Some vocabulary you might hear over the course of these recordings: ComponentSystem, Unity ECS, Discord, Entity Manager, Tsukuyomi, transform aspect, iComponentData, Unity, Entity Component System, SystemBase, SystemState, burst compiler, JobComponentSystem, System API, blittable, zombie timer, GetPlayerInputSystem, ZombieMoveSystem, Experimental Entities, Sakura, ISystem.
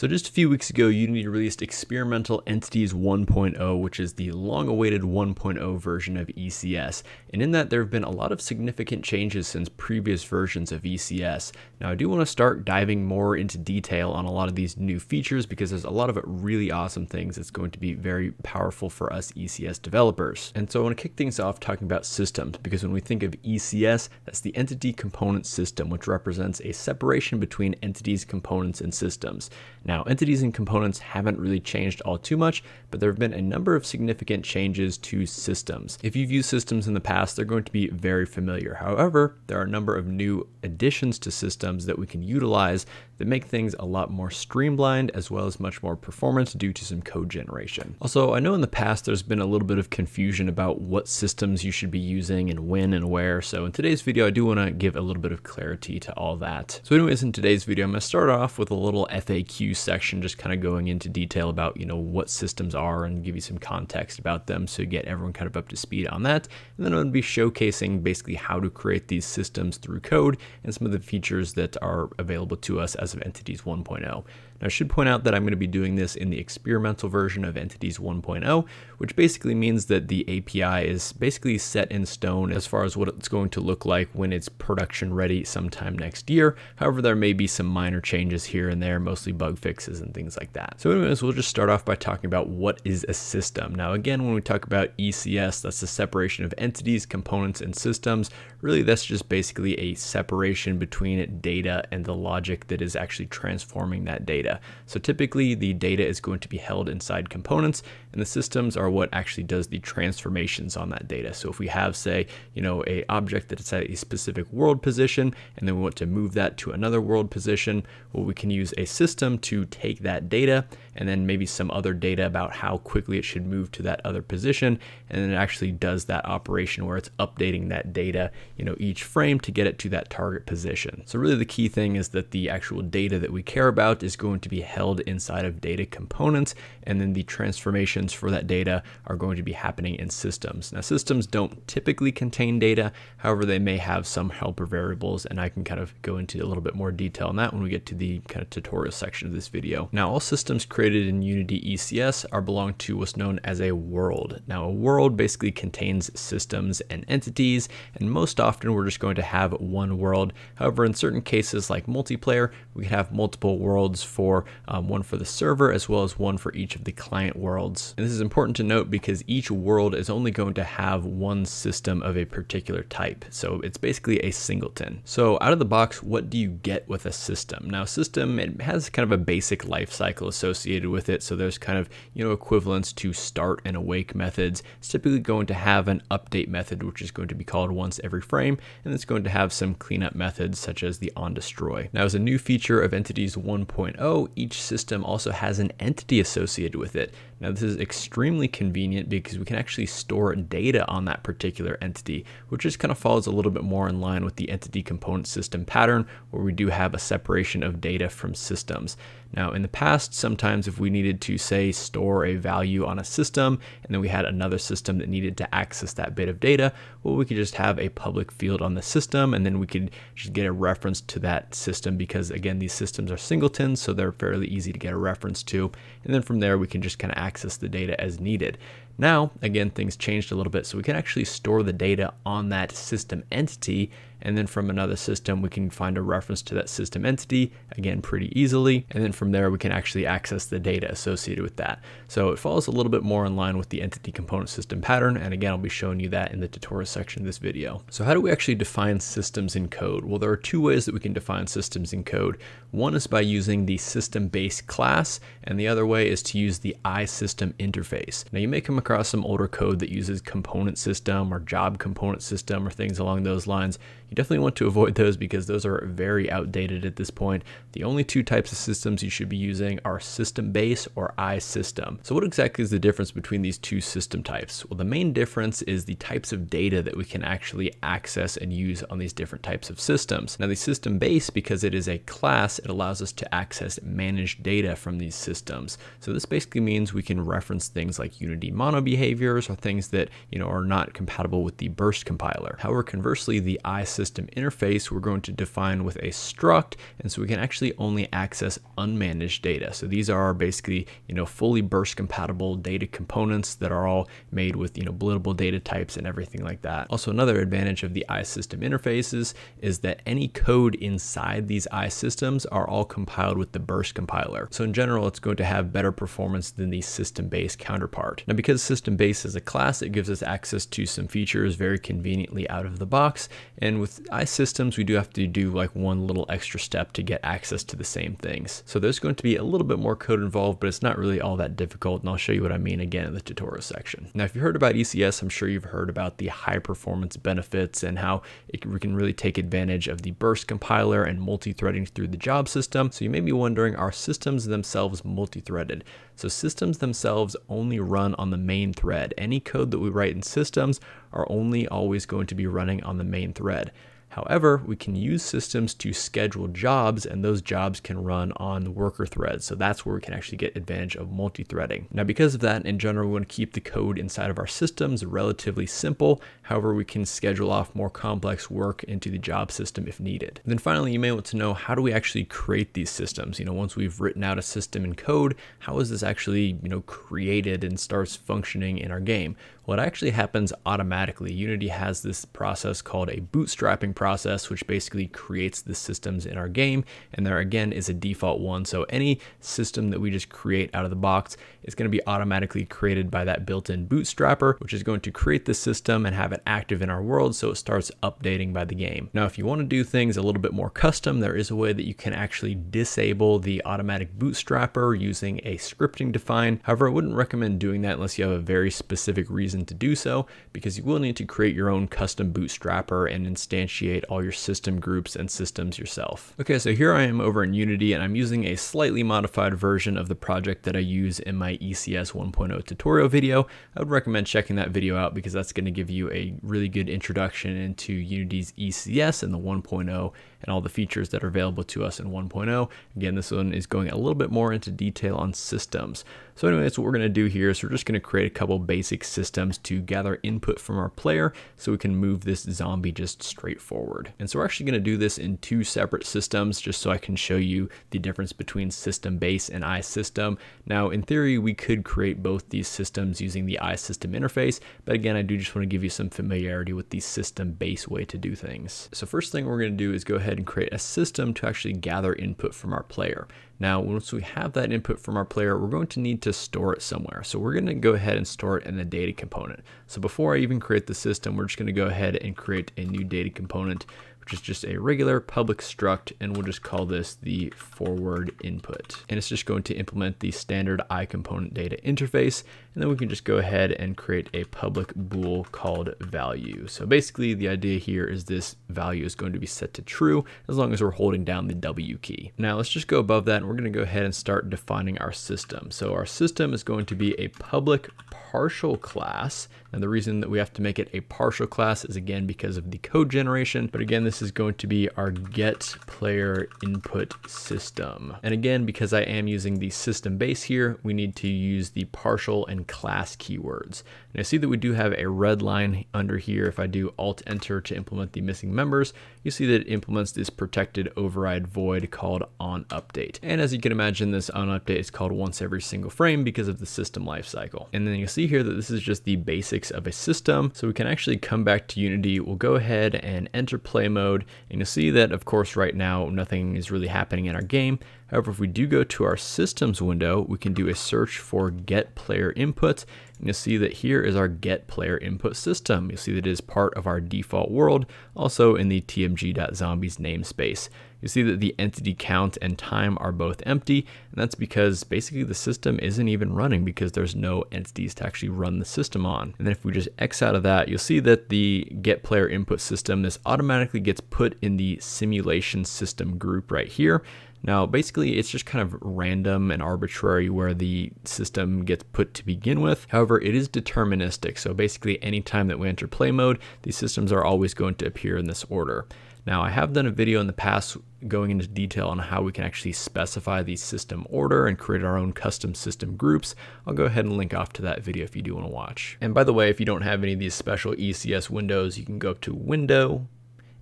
So just a few weeks ago, Unity released Experimental Entities 1.0, which is the long-awaited 1.0 version of ECS. And in that, there have been a lot of significant changes since previous versions of ECS. Now, I do want to start diving more into detail on a lot of these new features because there's a lot of really awesome things that's going to be very powerful for us ECS developers. And so I want to kick things off talking about systems, because when we think of ECS, that's the Entity Component System, which represents a separation between entities, components, and systems. Now, entities and components haven't really changed all too much, but there have been a number of significant changes to systems. If you've used systems in the past, they're going to be very familiar. However, there are a number of new additions to systems that we can utilize that make things a lot more streamlined, as well as much more performance due to some code generation. Also, I know in the past, there's been a little bit of confusion about what systems you should be using and when and where. So in today's video, I do want to give a little bit of clarity to all that. So anyways, in today's video, I'm going to start off with a little FAQ section, just kind of going into detail about, you know, what systems are and give you some context about them so you get everyone kind of up to speed on that. And then I'm going to be showcasing basically how to create these systems through code and some of the features that are available to us as of Entities 1.0. Now, I should point out that I'm going to be doing this in the experimental version of Entities 1.0, which basically means that the API is basically set in stone as far as what it's going to look like when it's production ready sometime next year. However, there may be some minor changes here and there, mostly bug fixes and things like that. So anyways, we'll just start off by talking about what is a system. Now, again, when we talk about ECS, that's the separation of entities, components, and systems. Really, that's just basically a separation between data and the logic that is actually transforming that data. So typically the data is going to be held inside components, and the systems are what actually does the transformations on that data. So if we have, say, you know, a object that is at a specific world position, and then we want to move that to another world position, well, we can use a system to take that data and then maybe some other data about how quickly it should move to that other position. And then it actually does that operation where it's updating that data, you know, each frame to get it to that target position. So really the key thing is that the actual data that we care about is going to be held inside of data components, and then the transformations for that data are going to be happening in systems. Now, systems don't typically contain data. However, they may have some helper variables, and I can kind of go into a little bit more detail on that when we get to the kind of tutorial section of this video. Now, all systems created in Unity ECS belong to what's known as a world. Now, a world basically contains systems and entities, and most often we're just going to have one world. However, in certain cases like multiplayer, we can have multiple worlds for one for the server as well as one for each of the client worlds. And this is important to note because each world is only going to have one system of a particular type. So it's basically a singleton. So out of the box, what do you get with a system? Now, system, it has kind of a basic life cycle associated with it. So there's kind of, you know, equivalents to start and awake methods. It's typically going to have an update method, which is going to be called once every frame. And it's going to have some cleanup methods such as the onDestroy. Now, as a new feature of Entities 1.0, each system also has an entity associated with it. Now, this is extremely convenient because we can actually store data on that particular entity, which just kind of falls a little bit more in line with the entity component system pattern, where we do have a separation of data from systems. Now, in the past, sometimes if we needed to, say, store a value on a system, and then we had another system that needed to access that bit of data, well, we could just have a public field on the system, and then we could just get a reference to that system because, again, these systems are singletons, so they're fairly easy to get a reference to. And then from there, we can just kind of access the data as needed. Now, again, things changed a little bit, so we can actually store the data on that system entity, and then from another system, we can find a reference to that system entity, again, pretty easily. And then from there, we can actually access the data associated with that. So it falls a little bit more in line with the entity component system pattern. And again, I'll be showing you that in the tutorial section of this video. So how do we actually define systems in code? Well, there are two ways that we can define systems in code. One is by using the SystemBase class, and the other way is to use the ISystem interface. Now, you may come across some older code that uses component system or JobComponentSystem or things along those lines. You definitely want to avoid those because those are very outdated at this point. The only two types of systems you should be using are SystemBase or iSystem. So what exactly is the difference between these two system types? Well, the main difference is the types of data that we can actually access and use on these different types of systems. Now, the SystemBase, because it is a class, it allows us to access managed data from these systems. So this basically means we can reference things like Unity modules, mono behaviors are things that, are not compatible with the burst compiler. However, conversely, the iSystem interface we're going to define with a struct, and so we can actually only access unmanaged data. So these are basically, fully burst compatible data components that are all made with, blittable data types and everything like that. Also, another advantage of the iSystem interfaces is that any code inside these iSystems are all compiled with the burst compiler. So in general, it's going to have better performance than the SystemBase counterpart. Now, because SystemBase is a class, it gives us access to some features very conveniently out of the box. And with iSystems, we do have to do like one little extra step to get access to the same things. So there's going to be a little bit more code involved, but it's not really all that difficult. And I'll show you what I mean again in the tutorial section. Now, if you heard about ECS, I'm sure you've heard about the high performance benefits and how we can really take advantage of the burst compiler and multi-threading through the job system. So you may be wondering, are systems themselves multi-threaded? So systems themselves only run on the main thread. Any code that we write in systems are only always going to be running on the main thread. However, we can use systems to schedule jobs, and those jobs can run on the worker thread. So that's where we can actually get advantage of multi-threading. Now, because of that, in general, we want to keep the code inside of our systems relatively simple. However, we can schedule off more complex work into the job system if needed. And then finally, you may want to know, how do we actually create these systems? Once we've written out a system in code, how is this actually, created and starts functioning in our game? Well, it actually happens automatically. Unity has this process called a bootstrapping process, which basically creates the systems in our game. And there again is a default one. So any system that we just create out of the box is going to be automatically created by that built-in bootstrapper, which is going to create the system and have it active in our world. So it starts updating by the game. Now, if you want to do things a little bit more custom, there is a way that you can actually disable the automatic bootstrapper using a scripting define. However, I wouldn't recommend doing that unless you have a very specific reason to do so, because you will need to create your own custom bootstrapper and instantiate all your system groups and systems yourself. Okay, so here I am over in Unity, and I'm using a slightly modified version of the project that I use in my ECS 1.0 tutorial video. I would recommend checking that video out, because that's going to give you a really good introduction into Unity's ECS and the 1.0 and all the features that are available to us in 1.0. Again, this one is going a little bit more into detail on systems. So anyway, that's what we're going to do here. So we're just going to create a couple basic systems to gather input from our player so we can move this zombie just straight forward. And so we're actually going to do this in two separate systems, just so I can show you the difference between SystemBase and iSystem. Now, in theory, we could create both these systems using the iSystem interface, but again, I do just want to give you some familiarity with the SystemBase way to do things. So first thing we're going to do is go ahead and create a system to actually gather input from our player. Now, once we have that input from our player, we're going to need to store it somewhere. So we're going to go ahead and store it in the data component. So before I even create the system, we're just going to go ahead and create a new data component, which is just a regular public struct, and we'll just call this the forward input. And it's just going to implement the standard iComponentData interface. And then we can just go ahead and create a public bool called value. So basically the idea here is this value is going to be set to true as long as we're holding down the W key. Now let's just go above that, and we're going to go ahead and start defining our system. So our system is going to be a public partial class. And the reason that we have to make it a partial class is again because of the code generation. But again, this is going to be our GetPlayerInputSystem. And again, because I am using the system base here, we need to use the partial and class keywords. Now see that we do have a red line under here. If I do Alt Enter to implement the missing members, you see that it implements this protected override void called onUpdate. And as you can imagine, this onUpdate is called once every single frame because of the system lifecycle. And then you'll see here that this is just the basics of a system. So we can actually come back to Unity. We'll go ahead and enter play mode, and you'll see that of course right now nothing is really happening in our game. However, if we do go to our systems window, we can do a search for get player input, and you'll see that here is our get player input system. You'll see that it is part of our default world, also in the tmg.zombies namespace. You see that the entity count and time are both empty, and that's because basically the system isn't even running because there's no entities to actually run the system on. And then if we just X out of that, you'll see that the get player input system, this automatically gets put in the simulation system group right here. Now, basically, it's just kind of random and arbitrary where the system gets put to begin with. However, it is deterministic. So basically, anytime that we enter play mode, these systems are always going to appear in this order. Now I have done a video in the past going into detail on how we can actually specify the system order and create our own custom system groups. I'll go ahead and link off to that video if you do want to watch. And by the way, if you don't have any of these special ECS windows, you can go up to Window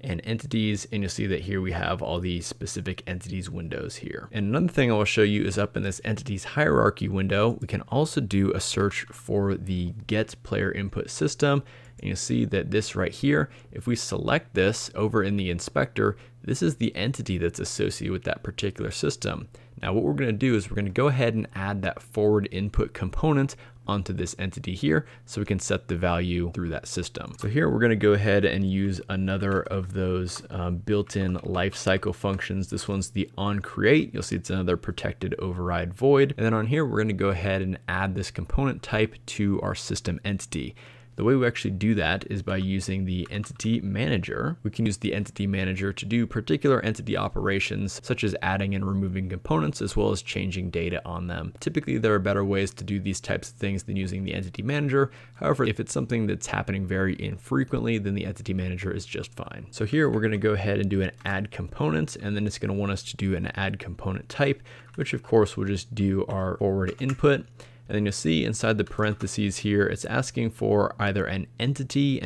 and Entities, and you'll see that here we have all the specific entities windows here. And another thing I will show you is up in this entities hierarchy window, we can also do a search for the GetPlayerInputSystem. And you'll see that this right here, if we select this over in the inspector, this is the entity that's associated with that particular system. Now what we're going to do is we're going to go ahead and add that forward input component onto this entity here so we can set the value through that system. So here we're going to go ahead and use another of those built-in lifecycle functions. This one's the onCreate. You'll see it's another protected override void. And then on here, we're going to go ahead and add this component type to our system entity. The way we actually do that is by using the Entity Manager. We can use the Entity Manager to do particular entity operations, such as adding and removing components, as well as changing data on them. Typically, there are better ways to do these types of things than using the Entity Manager. However, if it's something that's happening very infrequently, then the Entity Manager is just fine. So here, we're going to go ahead and do an add component, and then it's going to want us to do an add component type, which of course we'll just do our forward input. And then you'll see inside the parentheses here, it's asking for either an entity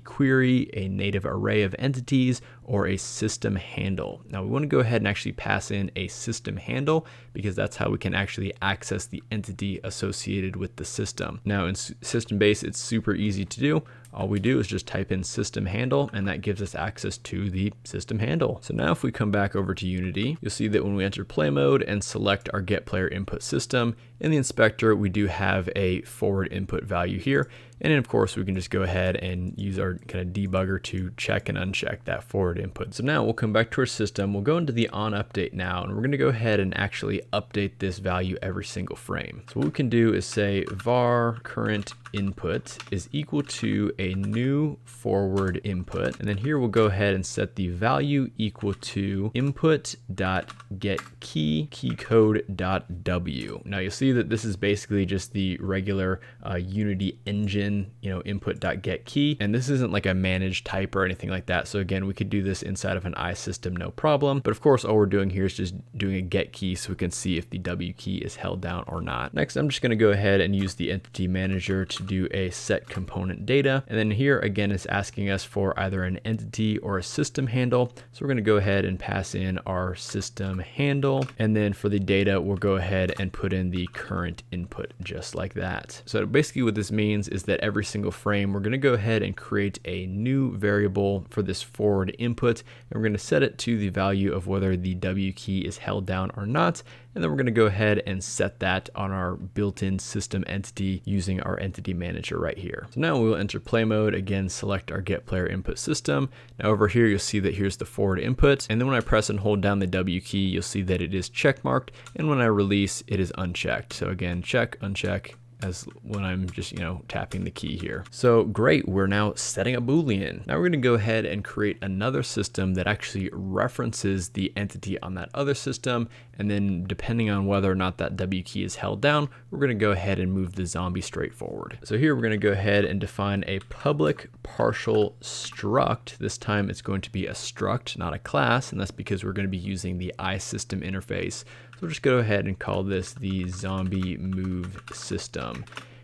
query, a native array of entities, or a system handle. Now we want to go ahead and actually pass in a system handle because that's how we can actually access the entity associated with the system. Now in SystemBase, it's super easy to do. All we do is just type in system handle, and that gives us access to the system handle. So now if we come back over to Unity, you'll see that when we enter play mode and select our get player input system, in the inspector, we do have a forward input value here. And then of course, we can just go ahead and use our kind of debugger to check and uncheck that forward input. So now we'll come back to our system. We'll go into the on update now, and we're going to go ahead and actually update this value every single frame. So what we can do is say var current input is equal to a new forward input. And then here we'll go ahead and set the value equal to input.getKey, key code.w. Now you'll see that this is basically just the regular Unity engine input.getKey, and this isn't like a managed type or anything like that. So again, we could do this inside of an iSystem, no problem. But of course, all we're doing here is just doing a get key so we can see if the W key is held down or not. Next, I'm just going to go ahead and use the Entity Manager to do a set component data. And then here again, it's asking us for either an entity or a system handle. So we're going to go ahead and pass in our system handle. And then for the data, we'll go ahead and put in the current input just like that. So basically what this means is that every single frame, we're going to go ahead and create a new variable for this forward input, and we're going to set it to the value of whether the W key is held down or not. And then we're going to go ahead and set that on our built-in system entity using our Entity Manager right here. So now we'll enter play mode, again, select our get player input system. Now over here, you'll see that here's the forward input. And then when I press and hold down the W key, you'll see that it is checkmarked. And when I release, it is unchecked. So again, check, uncheck, as when I'm just, tapping the key here. So great, we're now setting a Boolean. Now we're gonna go ahead and create another system that actually references the entity on that other system. And then depending on whether or not that W key is held down, we're gonna go ahead and move the zombie straight forward. So here we're gonna go ahead and define a public partial struct. This time it's going to be a struct, not a class. And that's because we're gonna be using the iSystem interface. So we'll just go ahead and call this the ZombieMoveSystem.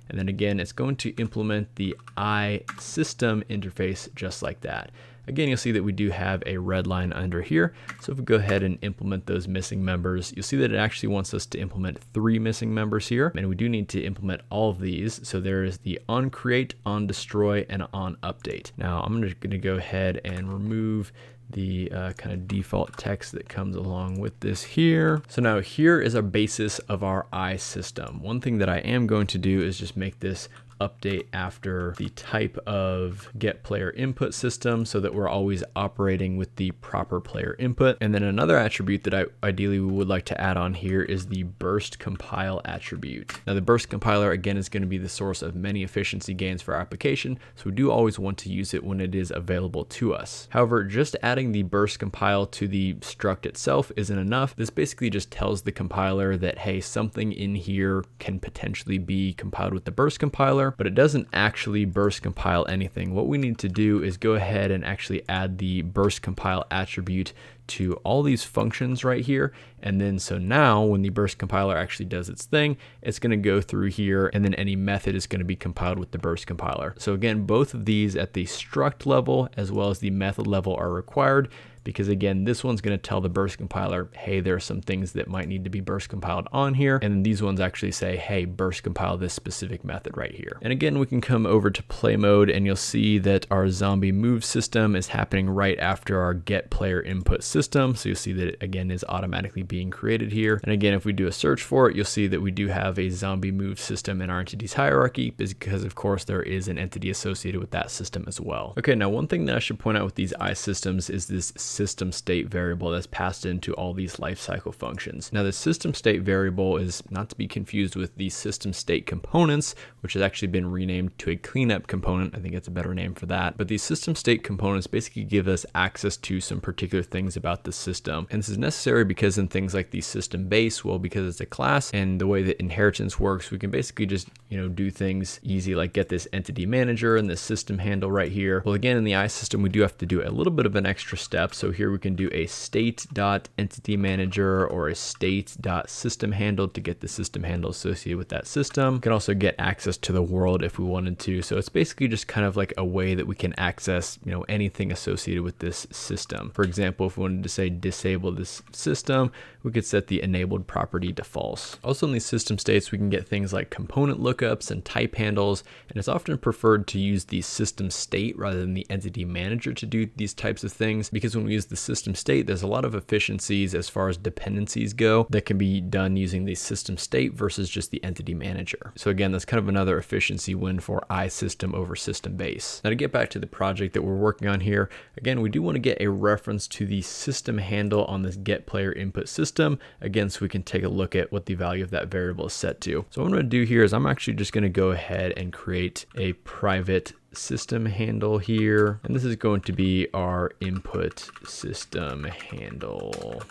And then again, it's going to implement the iSystem interface just like that. Again, you'll see that we do have a red line under here. So if we go ahead and implement those missing members, you'll see that it actually wants us to implement 3 missing members here. And we do need to implement all of these. So there is the onCreate, onDestroy, and onUpdate. Now I'm just gonna go ahead and remove the kind of default text that comes along with this here. So now here is our basis of our iSystem. One thing that I am going to do is just make this update after the type of get player input system so that we're always operating with the proper player input. And then another attribute that I ideally would like to add on here is the burst compile attribute. Now the burst compiler again is going to be the source of many efficiency gains for our application. So we do always want to use it when it is available to us. However, just adding the burst compile to the struct itself isn't enough. This basically just tells the compiler that, hey, something in here can potentially be compiled with the burst compiler. timer, but it doesn't actually burst compile anything. What we need to do is go ahead and actually add the burst compile attribute to all these functions right here. And then so now when the burst compiler actually does its thing, it's going to go through here, and then any method is going to be compiled with the burst compiler. So again, both of these at the struct level as well as the method level are required, because again, this one's going to tell the burst compiler, hey, there are some things that might need to be burst compiled on here. And then these ones actually say, hey, burst compile this specific method right here. And again, we can come over to play mode and you'll see that our ZombieMoveSystem is happening right after our GetPlayerInputSystem. So you'll see that it again is automatically being created here. And again, if we do a search for it, you'll see that we do have a ZombieMoveSystem in our entities hierarchy, because of course there is an entity associated with that system as well. Okay, now one thing that I should point out with these iSystems is this system state variable that's passed into all these lifecycle functions. Now the system state variable is not to be confused with the system state components, which has actually been renamed to a cleanup component. I think it's a better name for that. But these system state components basically give us access to some particular things about the system. And this is necessary because in things like the system base, well, because it's a class and the way that inheritance works, we can basically just, do things easy, like get this entity manager and this system handle right here. Well, again, in the iSystem, we do have to do a little bit of an extra step. So here we can do a state.entityManager or a state.systemHandle to get the system handle associated with that system. We can also get access to the world if we wanted to. So it's basically just kind of like a way that we can access, anything associated with this system. For example, if we wanted to say disable this system, we could set the enabled property to false. Also in these system states, we can get things like component lookups and type handles, and it's often preferred to use the system state rather than the entity manager to do these types of things, because when we use the system state, there's a lot of efficiencies as far as dependencies go that can be done using the system state versus just the entity manager. So again, that's kind of another efficiency win for iSystem over system base. Now to get back to the project that we're working on here, again, we do want to get a reference to the system handle on this get player input system, again, so we can take a look at what the value of that variable is set to. So what I'm going to do here is I'm actually just going to go ahead and create a private system handle here, and this is going to be our input system handle.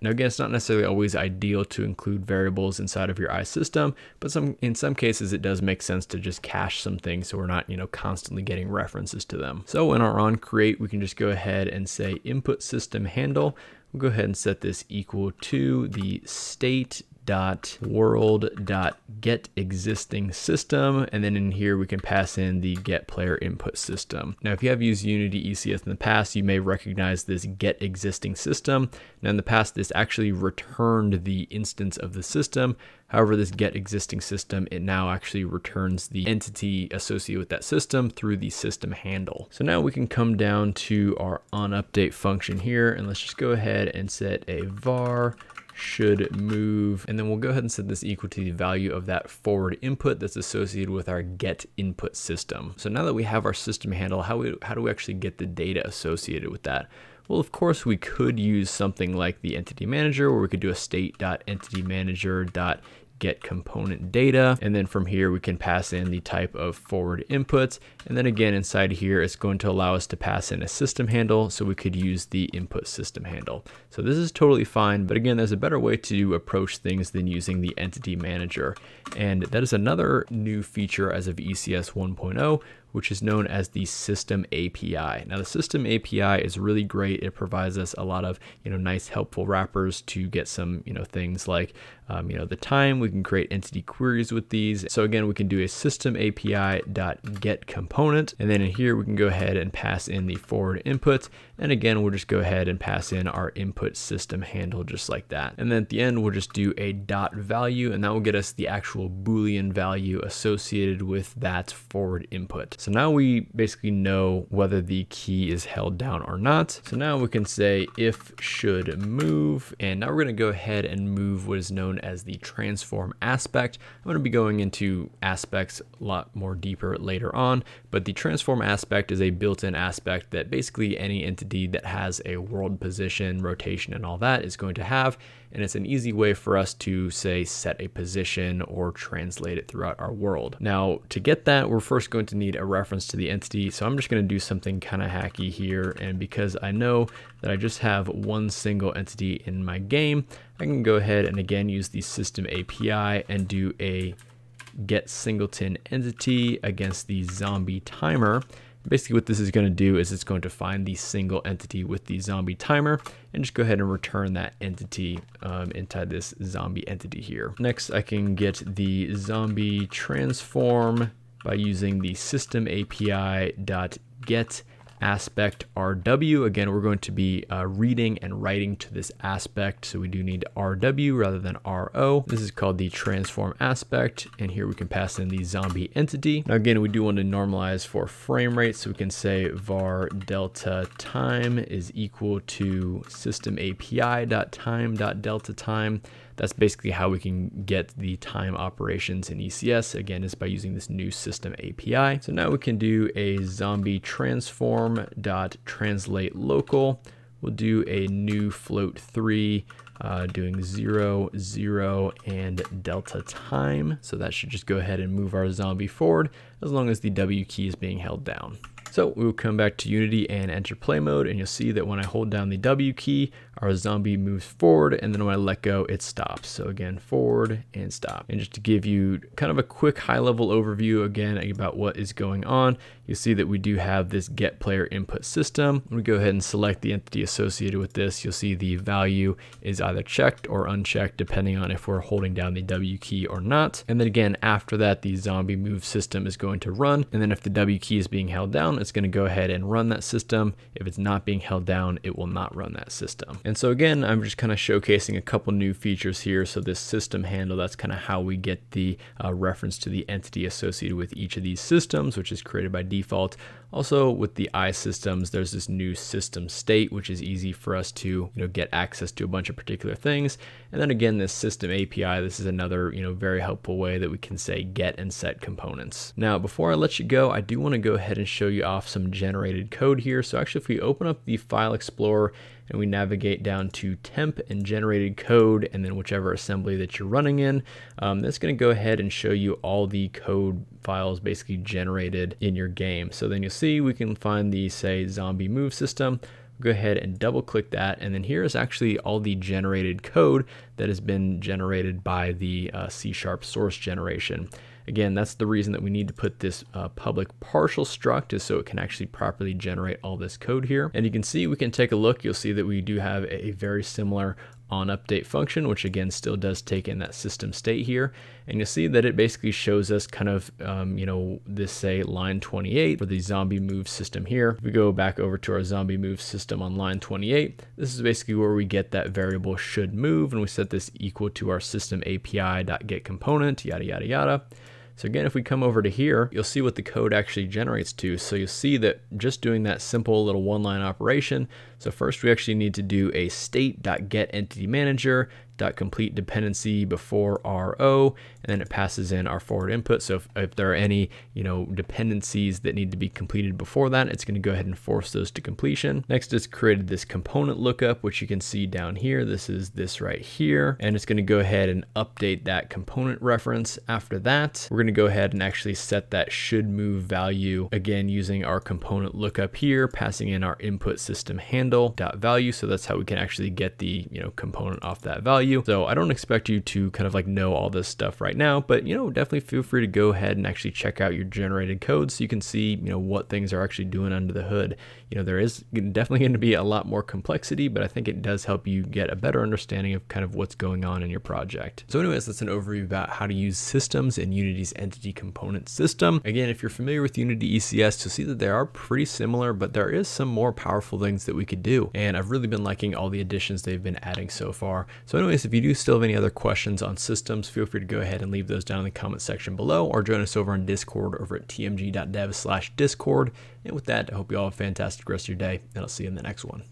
Now again, it's not necessarily always ideal to include variables inside of your iSystem, but in some cases it does make sense to just cache some things so we're not, constantly getting references to them. So in our on create, we can just go ahead and say input system handle. We'll go ahead and set this equal to the state.world.getExistingSystem, and then in here we can pass in the get player input system. Now if you have used Unity ECS in the past, you may recognize this get existing system. Now in the past, this actually returned the instance of the system. However, this get existing system, it now actually returns the entity associated with that system through the system handle. So now we can come down to our onUpdate function here, and let's just go ahead and set a var should move, and then we'll go ahead and set this equal to the value of that forward input that's associated with our get input system. So now that we have our system handle, how do we actually get the data associated with that? Well, of course, we could use something like the entity manager, where we could do a state.entityManager.getComponentData, and then from here we can pass in the type of forward inputs, and then again inside here it's going to allow us to pass in a system handle, so we could use the input system handle. So this is totally fine, but again, there's a better way to approach things than using the entity manager, and that is another new feature as of ECS 1.0, which is known as the System API. Now the System API is really great. It provides us a lot of nice helpful wrappers to get some things like the time. We can create entity queries with these. So again, we can do a System API.getComponent, and then in here we can go ahead and pass in the forward input, and again we'll just go ahead and pass in our input system handle just like that. And then at the end we'll just do a dot value, and that will get us the actual Boolean value associated with that forward input. So now we basically know whether the key is held down or not. So now we can say if should move, and now we're going to go ahead and move what is known as the transform aspect. I'm going to be going into aspects a lot more deeper later on, but the transform aspect is a built-in aspect that basically any entity that has a world position, rotation, and all that is going to have. And it's an easy way for us to, say, set a position or translate it throughout our world. Now to get that, we're first going to need a reference to the entity. So I'm just going to do something kind of hacky here. And because I know that I just have one single entity in my game, I can go ahead and again use the system API and do a get singleton entity against the zombie timer. Basically what this is going to do is it's going to find the single entity with the zombie timer and just go ahead and return that entity inside this zombie entity here. Next, I can get the zombie transform by using the system API.get aspect RW. Again, we're going to be reading and writing to this aspect, so we do need RW rather than RO. This is called the transform aspect, and here we can pass in the zombie entity. Now again, we do want to normalize for frame rate, so we can say var delta time is equal to system API.time.delta time. That's basically how we can get the time operations in ECS. Again, is by using this new system API. So now we can do a zombie transform dot translate local. We'll do a new float 3 doing 0, 0 and delta time. So that should just go ahead and move our zombie forward as long as the W key is being held down. So we will come back to Unity and enter play mode, and you'll see that when I hold down the W key, our zombie moves forward, and then when I let go, it stops. So again, forward and stop. And just to give you kind of a quick high-level overview again about what is going on, you'll see that we do have this get player input system. When we go ahead and select the entity associated with this, you'll see the value is either checked or unchecked depending on if we're holding down the W key or not. And then again, after that, the zombie move system is going to run, and then if the W key is being held down, it's going to go ahead and run that system. If it's not being held down, it will not run that system. And so again, I'm just kind of showcasing a couple new features here. So this system handle, that's kind of how we get the reference to the entity associated with each of these systems, which is created by default. Also with the iSystems, there's this new system state, which is easy for us to get access to a bunch of particular things. And then again, this system API, this is another very helpful way that we can say get and set components. Now, before I let you go, I do want to go ahead and show you off some generated code here. So actually, if we open up the File Explorer and we navigate down to temp and generated code, and then whichever assembly that you're running in, that's going to go ahead and show you all the code files basically generated in your game. So then you'll see we can find the, say, zombie move system. Go ahead and double click that, and then here is actually all the generated code that has been generated by the C# source generation. Again, that's the reason that we need to put this public partial struct, is so it can actually properly generate all this code here. And you can see, we can take a look, you'll see that we do have a very similar on update function, which again still does take in that system state here, and you'll see that it basically shows us kind of this, say, line 28 for the zombie move system here. If we go back over to our zombie move system on line 28, this is basically where we get that variable should move, and we set this equal to our system API.get component, yada yada yada. So again, if we come over to here, you'll see what the code actually generates to. So you'll see that just doing that simple little one-line operation. So first we actually need to do a state.getEntityManager.complete dependency before RO, and then it passes in our forward input. So if there are any dependencies that need to be completed before that, it's going to go ahead and force those to completion. Next, it's created this component lookup, which you can see down here. This is this right here, and it's going to go ahead and update that component reference. After that, we're going to go ahead and actually set that should move value, again using our component lookup here, passing in our input system handle dot value. So that's how we can actually get the component off that value. So I don't expect you to kind of like know all this stuff right now, but definitely feel free to go ahead and actually check out your generated code so you can see what things are actually doing under the hood. There is definitely going to be a lot more complexity, but I think it does help you get a better understanding of kind of what's going on in your project. So anyways, that's an overview about how to use systems in Unity's Entity Component System. Again, if you're familiar with Unity ECS, you'll see that they are pretty similar, but there is some more powerful things that we could do, and I've really been liking all the additions they've been adding so far. So anyways, if you do still have any other questions on systems, feel free to go ahead and leave those down in the comment section below, or join us over on Discord over at tmg.dev/discord. And with that, I hope you all have a fantastic rest of your day, and I'll see you in the next one.